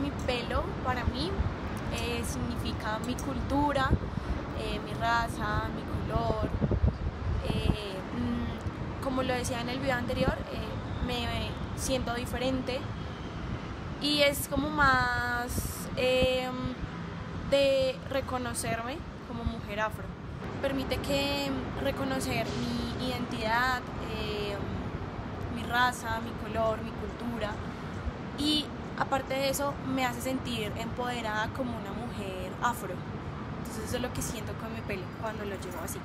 mi pelo para mí significa mi cultura, mi raza, mi color. Como lo decía en el video anterior, me siento diferente y es como más de reconocerme como mujer afro. Permite que reconocer mi identidad, mi raza, mi color, mi cultura, y aparte de eso me hace sentir empoderada como una mujer afro. Entonces eso es lo que siento con mi pelo cuando lo llevo así.